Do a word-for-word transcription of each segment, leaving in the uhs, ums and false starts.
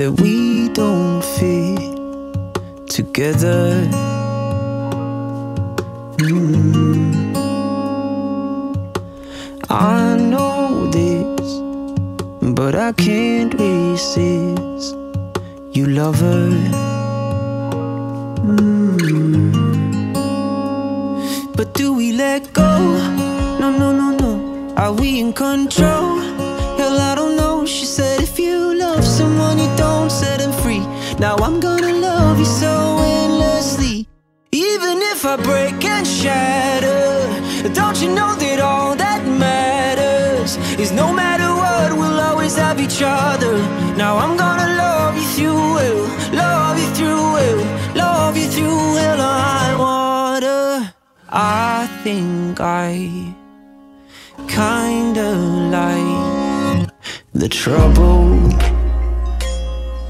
that we don't fit together. Mm. I know this, but I can't resist you, lover. Mm. But do we let go? No, no, no, no. Are we in control? Hell, I don't know. She said if you love someone, you don't set them free. Now I'm gonna love you so endlessly, even if I break and shatter. Don't you know that all that matters is no matter what, we'll always have each other. Now I'm gonna love you through hell, love you through hell, love you through hell or high water. I think I kinda like the trouble.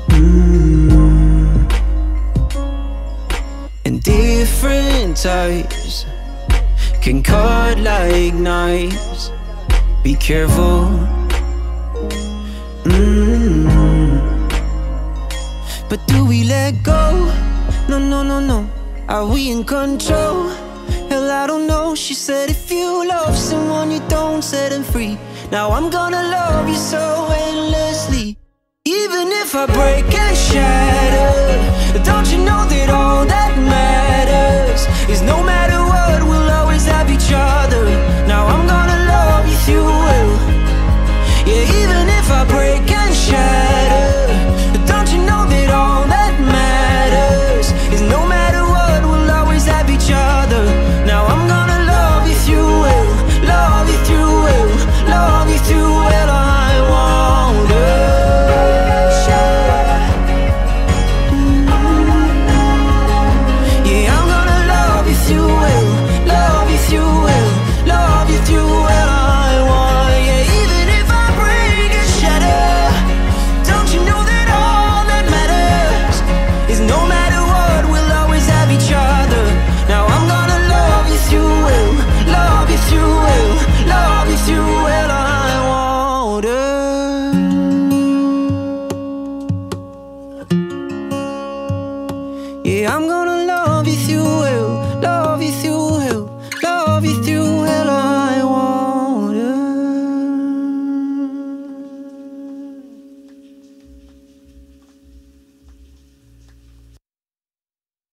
Mm. And different types can cut like knives. Be careful. Mm. But do we let go? No, no, no, no. Are we in control? Hell, I don't know. She said if you love someone, you don't set them free. Now I'm gonna love you so endlessly, even if I break and shatter. Don't you know that all that matters is no matter what, we'll always have each other. Now I'm gonna love you through hell, yeah, even if I break and shatter. Don't you know that all that matters is no matter what, we'll always have each other. Now I'm gonna love you through hell, love you through hell, love you through hell. I wonder. Yeah, I'm gonna love you through it.